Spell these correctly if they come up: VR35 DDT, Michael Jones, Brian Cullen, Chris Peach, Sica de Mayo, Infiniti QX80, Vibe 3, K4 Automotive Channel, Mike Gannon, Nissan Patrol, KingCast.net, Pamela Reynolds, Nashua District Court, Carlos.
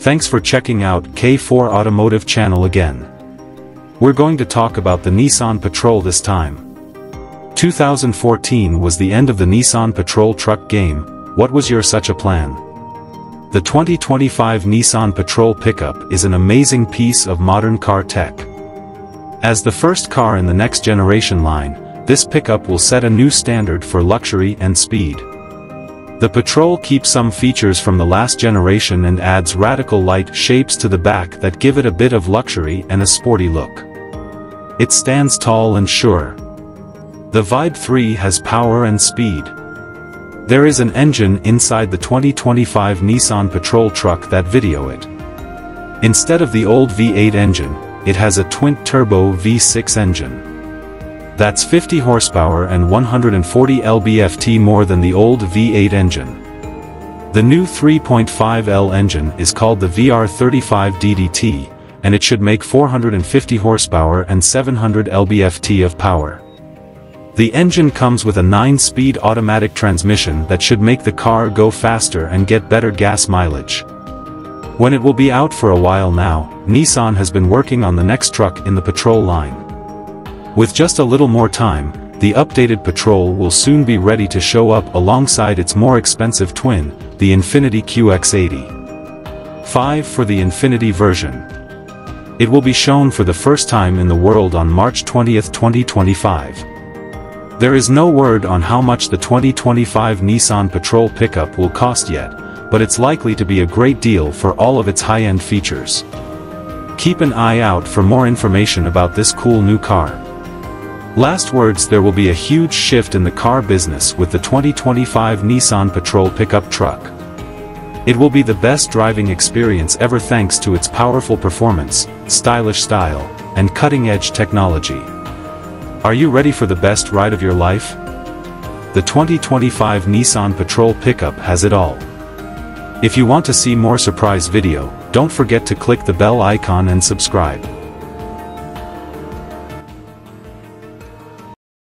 Thanks for checking out K4 Automotive Channel again. We're going to talk about the Nissan Patrol this time. 2014 was the end of the Nissan Patrol truck game. What was your such a plan? The 2025 Nissan Patrol pickup is an amazing piece of modern car tech. As the first car in the next generation line, this pickup will set a new standard for luxury and speed. The Patrol keeps some features from the last generation and adds radical light shapes to the back that give it a bit of luxury and a sporty look. It stands tall and sure. The Vibe 3 has power and speed. There is an engine inside the 2025 Nissan Patrol truck that video it. Instead of the old V8 engine, it has a twin-turbo V6 engine. That's 50 horsepower and 140 lb-ft more than the old V8 engine. The new 3.5L engine is called the VR35 DDT, and it should make 450 horsepower and 700 lb-ft of power. The engine comes with a 9-speed automatic transmission that should make the car go faster and get better gas mileage. When it will be out for a while now, Nissan has been working on the next truck in the Patrol line. With just a little more time, the updated Patrol will soon be ready to show up alongside its more expensive twin, the Infiniti QX80. 5 for the Infiniti version. It will be shown for the first time in the world on March 20, 2025. There is no word on how much the 2025 Nissan Patrol pickup will cost yet, but it's likely to be a great deal for all of its high-end features. Keep an eye out for more information about this cool new car. Last words, there will be a huge shift in the car business with the 2025 Nissan Patrol pickup truck. It will be the best driving experience ever thanks to its powerful performance, stylish style, and cutting-edge technology. Are you ready for the best ride of your life? The 2025 Nissan Patrol pickup has it all. If you want to see more surprise video, don't forget to click the bell icon and subscribe.